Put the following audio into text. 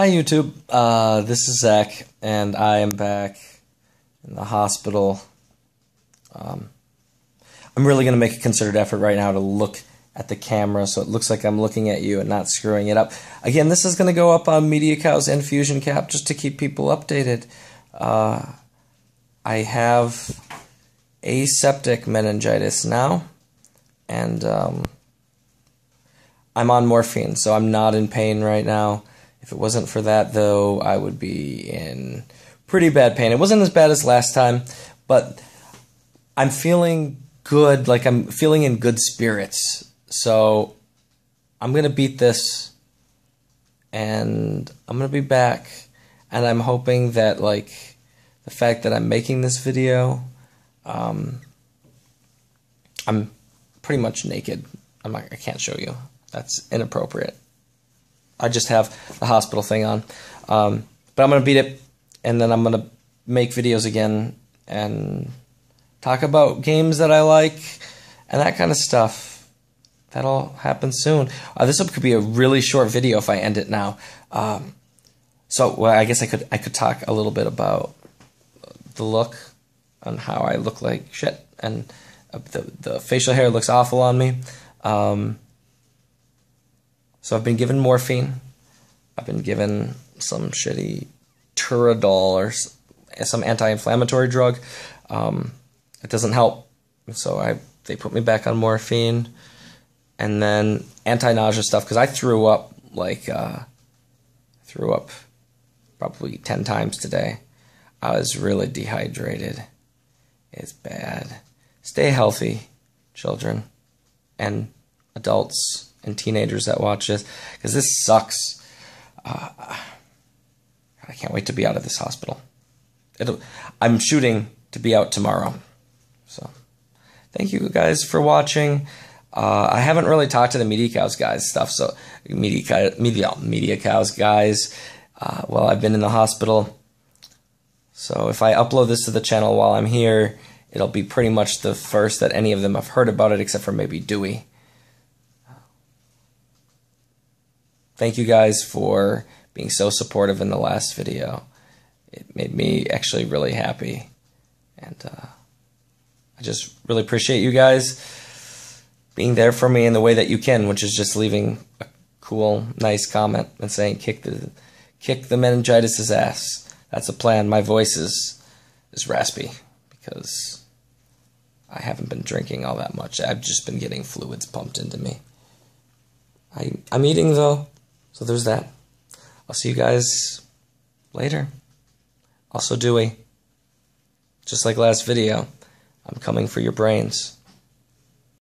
Hi YouTube, this is Zach, and I am back in the hospital. I'm really going to make a concerted effort right now to look at the camera so it looks like I'm looking at you and not screwing it up. Again, this is going to go up on MediaCow's Infusion Cap just to keep people updated. I have aseptic meningitis now, and I'm on morphine, so I'm not in pain right now. If it wasn't for that, though, I would be in pretty bad pain. It wasn't as bad as last time, but I'm feeling good, like I'm feeling in good spirits. So I'm going to beat this, and I'm going to be back. And I'm hoping that, like, the fact that I'm making this video, I'm pretty much naked. I can't show you. That's inappropriate. I just have the hospital thing on, but I'm going to beat it, and then I'm going to make videos again and talk about games that I like and that kind of stuff. That'll happen soon. This could be a really short video if I end it now. Well, I guess I could talk a little bit about the look and how I look like shit, and the facial hair looks awful on me. So I've been given morphine, I've been given some shitty Turadol or some anti-inflammatory drug. It doesn't help, so they put me back on morphine, and then anti-nausea stuff, because I threw up, like, probably 10 times today. I was really dehydrated. It's bad. Stay healthy, children and adults and teenagers that watch this, because this sucks. I can't wait to be out of this hospital. I'm shooting to be out tomorrow. So thank you guys for watching. I haven't really talked to the MediaCows guys stuff, so MediaCows guys, well, I've been in the hospital. So if I upload this to the channel while I'm here, it'll be pretty much the first that any of them have heard about it, except for maybe Dewey. Thank you guys for being so supportive in the last video. It made me actually really happy. And I just really appreciate you guys being there for me in the way that you can, which is just leaving a cool, nice comment and saying, kick the meningitis' ass. That's the plan. My voice is raspy because I haven't been drinking all that much. I've just been getting fluids pumped into me. I'm eating, though. So there's that. I'll see you guys later. Also, Dewey, just like last video, I'm coming for your brains.